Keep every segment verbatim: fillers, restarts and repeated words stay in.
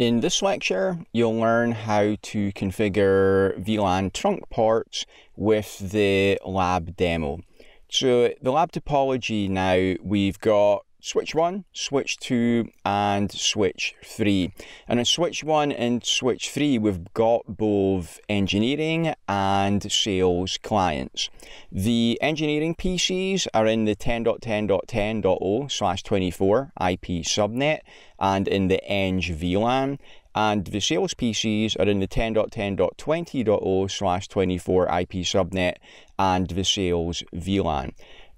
In this lecture, you'll learn how to configure V LAN trunk ports with the lab demo. So the lab topology now, we've got switch one, switch two, and switch three. And in switch one and switch three, we've got both engineering and sales clients. The engineering P Cs are in the ten dot ten dot ten dot zero slash twenty-four I P subnet and in the Eng V LAN, and the sales P Cs are in the ten dot ten dot twenty dot zero slash twenty-four I P subnet and the sales V LAN.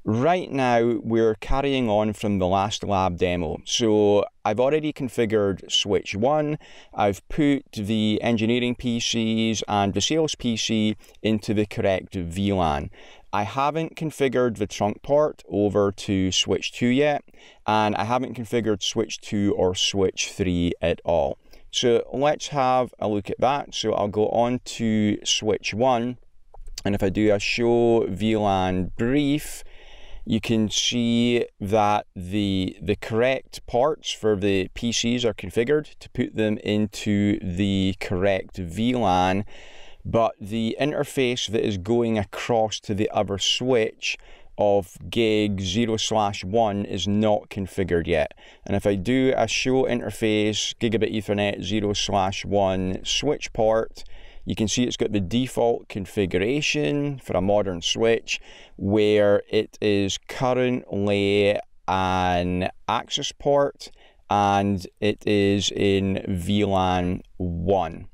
Right now, we're carrying on from the last lab demo. So I've already configured switch one. I've put the engineering P Cs and the sales P C into the correct V LAN. I haven't configured the trunk port over to switch two yet, and I haven't configured switch two or switch three at all. So let's have a look at that. So I'll go on to switch one, and if I do a show V LAN brief, you can see that the, the correct ports for the P Cs are configured to put them into the correct V LAN, but the interface that is going across to the other switch of gig zero slash one is not configured yet. And if I do a show interface gigabit ethernet zero slash one switch port, you can see it's got the default configuration for a modern switch where it is currently an access port and it is in V LAN one.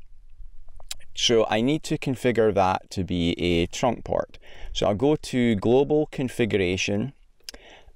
So I need to configure that to be a trunk port. So I'll go to global configuration.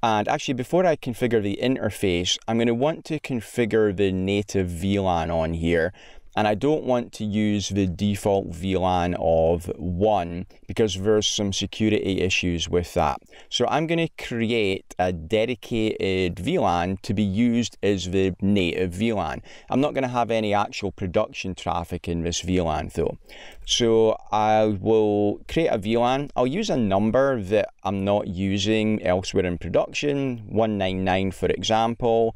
And actually, before I configure the interface, I'm going to want to configure the native V LAN on here. And I don't want to use the default V LAN of one because there's some security issues with that. So I'm going to create a dedicated V LAN to be used as the native V LAN. I'm not going to have any actual production traffic in this V LAN though. So I will create a V LAN. I'll use a number that I'm not using elsewhere in production, one ninety-nine for example.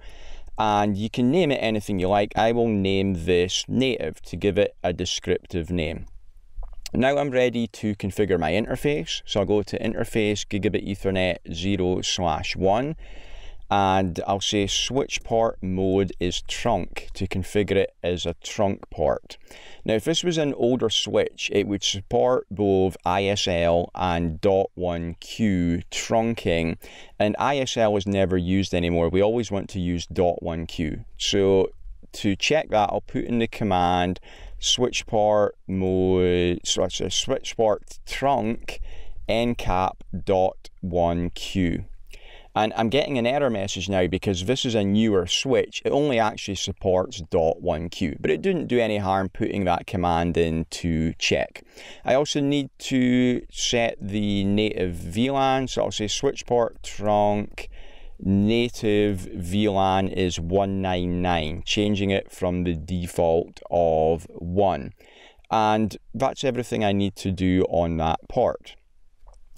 And you can name it anything you like. I will name this native to give it a descriptive name. Now I'm ready to configure my interface. So I'll go to interface gigabit ethernet zero slash one and I'll say switch port mode is trunk to configure it as a trunk port. Now if this was an older switch, it would support both I S L and dot one Q trunking, and I S L is never used anymore. We always want to use dot one Q. So to check that, I'll put in the command switch port mode, so switch port trunk ncap dot one Q. And I'm getting an error message now because this is a newer switch. It only actually supports dot one Q, but it didn't do any harm putting that command in to check. I also need to set the native V LAN. So I'll say switch port trunk native V LAN is one ninety-nine, changing it from the default of one. And that's everything I need to do on that port.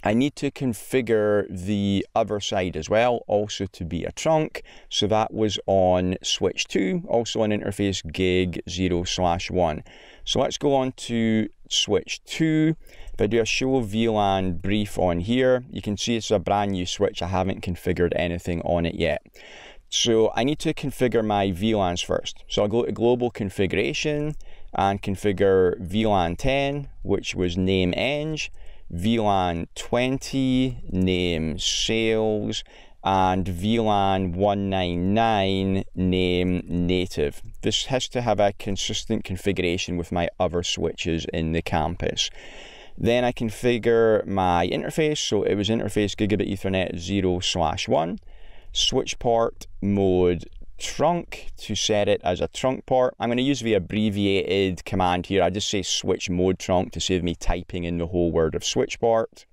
I need to configure the other side as well, also to be a trunk. So that was on switch two, also on interface gig zero slash one. So let's go on to switch two. If I do a show V LAN brief on here, you can see it's a brand new switch. I haven't configured anything on it yet. So I need to configure my V LANs first. So I'll go to global configuration and configure V LAN ten, which was name Eng. V LAN twenty, name sales, and V LAN one ninety-nine, name native. This has to have a consistent configuration with my other switches in the campus. Then I configure my interface, so it was interface gigabit ethernet zero slash one, switch port mode trunk to set it as a trunk port. I'm going to use the abbreviated command here. I just say switch mode trunk to save me typing in the whole word of switch port.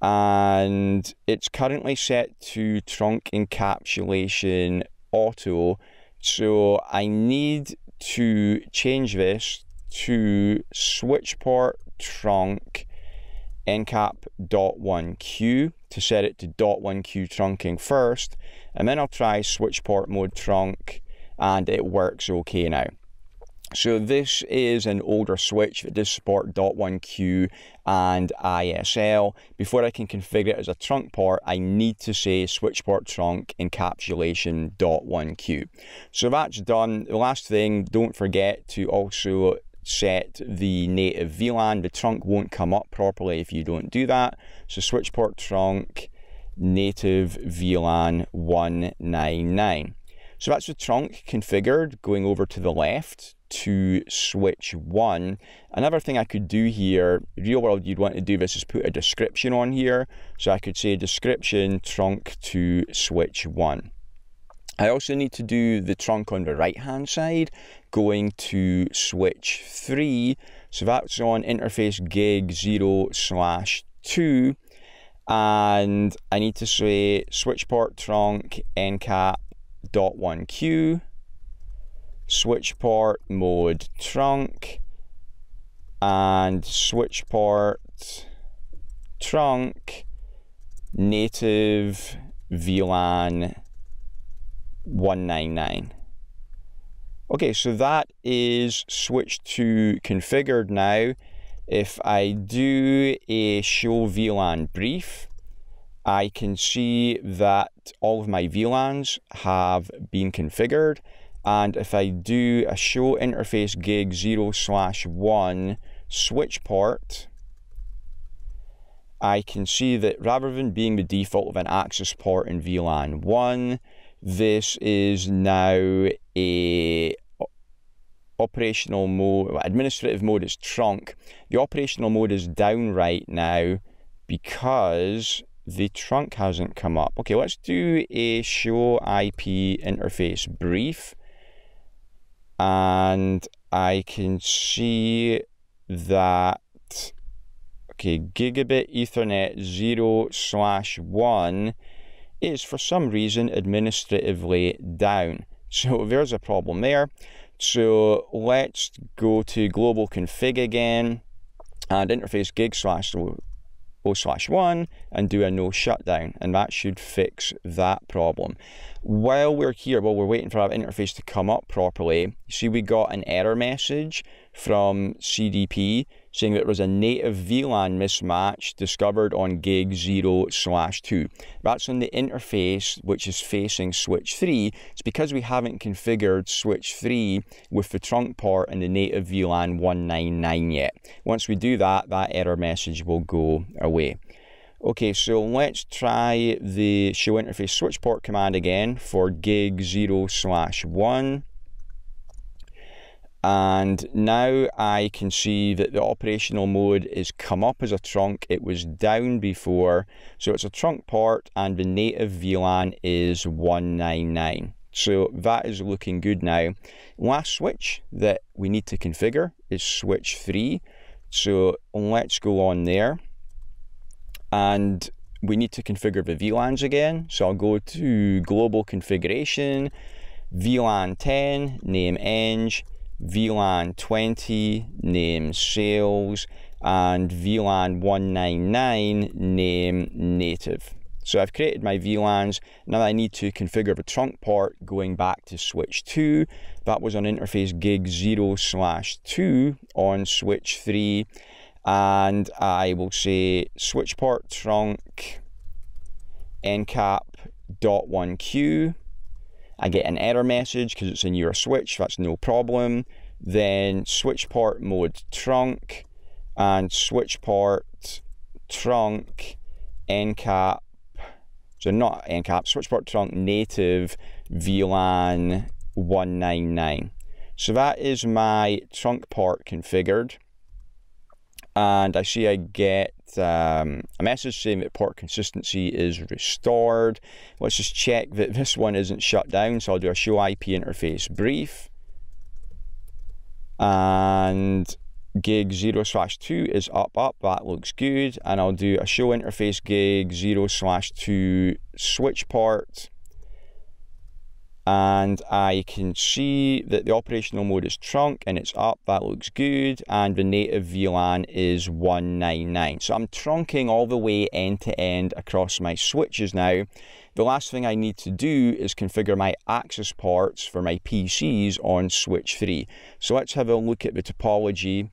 And it's currently set to trunk encapsulation auto. So I need to change this to switch port trunk ncap dot one Q to set it to dot one Q trunking first, and then I'll try switch port mode trunk and it works okay now. So this is an older switch that does support dot one Q and I S L. Before I can configure it as a trunk port, I need to say switch port trunk encapsulation dot one Q. So that's done. The last thing, don't forget to also set the native V LAN. The trunk won't come up properly if you don't do that. So switch port trunk native V LAN one ninety-nine. So that's the trunk configured, going over to the left to switch one. Another thing I could do here, real world you'd want to do this, is put a description on here. So I could say description trunk to switch one. I also need to do the trunk on the right hand side, going to switch three. So that's on interface gig zero slash two. And I need to say switch port trunk encap dot one Q, switch port mode trunk, and switch port trunk native V LAN one ninety-nine. Okay, so that is switch two configured now. If I do a show V LAN brief, I can see that all of my V LANs have been configured. And if I do a show interface gig zero slash one switch port, I can see that rather than being the default of an access port in V LAN one, this is now a operational mode. Administrative mode is trunk. The operational mode is down right now because the trunk hasn't come up. Okay, let's do a show I P interface brief. And I can see that, okay, gigabit Ethernet zero slash one is for some reason administratively down. So there's a problem there. So let's go to global config again and interface gig slash zero slash one and do a no shutdown, and that should fix that problem. While we're here, while we're waiting for our interface to come up properly, you see we got an error message from C D P saying that there was a native V LAN mismatch discovered on gig zero slash two. That's on the interface which is facing switch three. It's because we haven't configured switch three with the trunk port and the native V LAN one ninety-nine yet. Once we do that, that error message will go away. Okay, so let's try the show interface switch port command again for gig zero slash one. And now I can see that the operational mode is come up as a trunk. It was down before. So it's a trunk port and the native V LAN is one ninety-nine. So that is looking good now. Last switch that we need to configure is switch three. So let's go on there. And we need to configure the V LANs again. So I'll go to global configuration, V LAN ten, name eng, V LAN twenty, name sales, and V LAN one ninety-nine, name native. So I've created my V LANs. Now I need to configure the trunk port going back to switch two. That was on interface gig zero slash two on switch three. And I will say switch port trunk encap dot one Q. I get an error message because it's a newer switch, that's no problem. Then switch port mode trunk and switch port trunk encap, so not encap, switch port trunk native V LAN one ninety-nine. So that is my trunk port configured. And I see I get um, a message saying that port consistency is restored. Let's just check that this one isn't shut down. So I'll do a show I P interface brief. And gig zero slash two is up, up. That looks good. And I'll do a show interface gig zero slash two switch port. and I can see that the operational mode is trunk and it's up, that looks good, and the native V LAN is one ninety-nine. So I'm trunking all the way end to end across my switches now. The last thing I need to do is configure my access ports for my P Cs on switch three. So let's have a look at the topology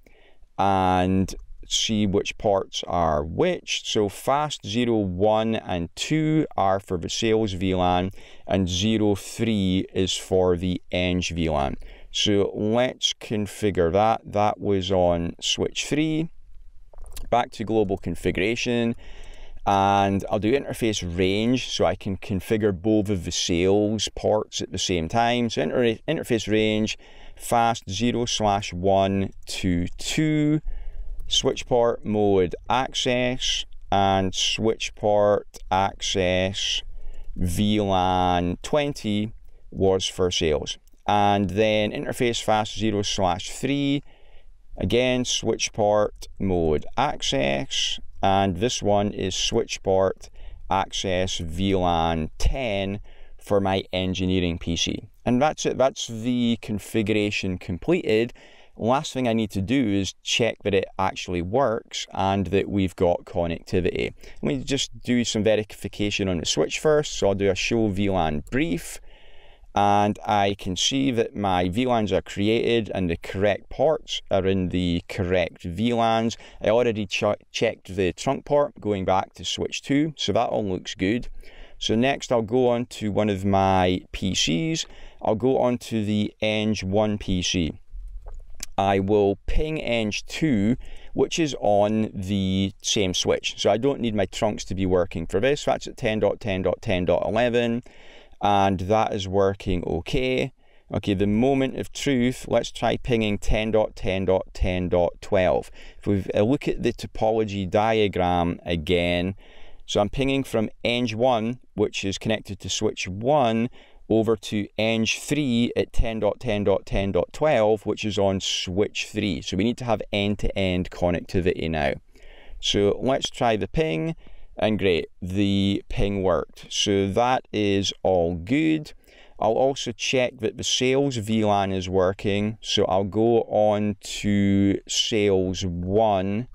and see which ports are which. So fast zero, one and two are for the sales V LAN and zero, three is for the Eng V LAN. So let's configure that. That was on switch three. Back to global configuration, and I'll do interface range so I can configure both of the sales ports at the same time. So inter interface range, fast zero slash one two two, switch port mode access, and switch port access V LAN twenty was for sales. And then interface fast zero slash three, again switch port mode access, and this one is switch port access V LAN ten for my engineering P C. And that's it, that's the configuration completed. Last thing I need to do is check that it actually works and that we've got connectivity. Let me just do some verification on the switch first. So I'll do a show V LAN brief, and I can see that my V LANs are created and the correct ports are in the correct V LANs. I already ch checked the trunk port going back to switch two, so that all looks good. So next I'll go on to one of my P Cs. I'll go on to the Eng one P C. I will ping Eng two, which is on the same switch. So I don't need my trunks to be working for this. That's at ten dot ten dot ten dot eleven, and that is working okay. Okay, the moment of truth, let's try pinging ten dot ten dot ten dot twelve. If we look at the topology diagram again, so I'm pinging from Eng one, which is connected to switch one, over to Eng three at ten dot ten dot ten dot twelve, which is on switch three. So we need to have end-to-end connectivity now. So let's try the ping, and great, the ping worked. So that is all good. I'll also check that the sales V LAN is working. So I'll go on to sales one.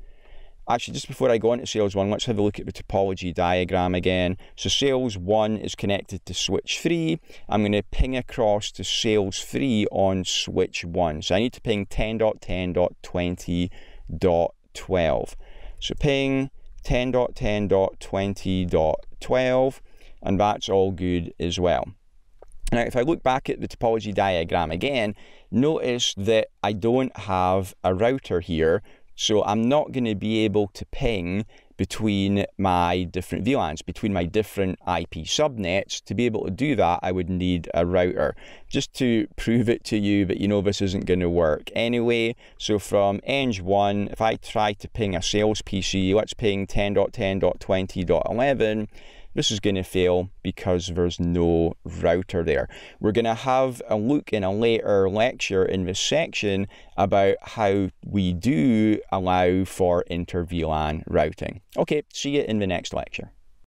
Actually, just before I go on to sales one, let's have a look at the topology diagram again. So sales one is connected to switch three. I'm going to ping across to sales three on switch one. So I need to ping ten dot ten dot twenty dot twelve. So ping ten dot ten dot twenty dot twelve, and that's all good as well. Now, if I look back at the topology diagram again, notice that I don't have a router here. So I'm not going to be able to ping between my different V LANs, between my different I P subnets. To be able to do that, I would need a router, just to prove it to you that, you know, this isn't going to work anyway. So from Eng one, if I try to ping a sales P C, let's ping ten dot ten dot twenty dot eleven. This is going to fail because there's no router there. We're going to have a look in a later lecture in this section about how we do allow for inter V LAN routing. Okay, see you in the next lecture.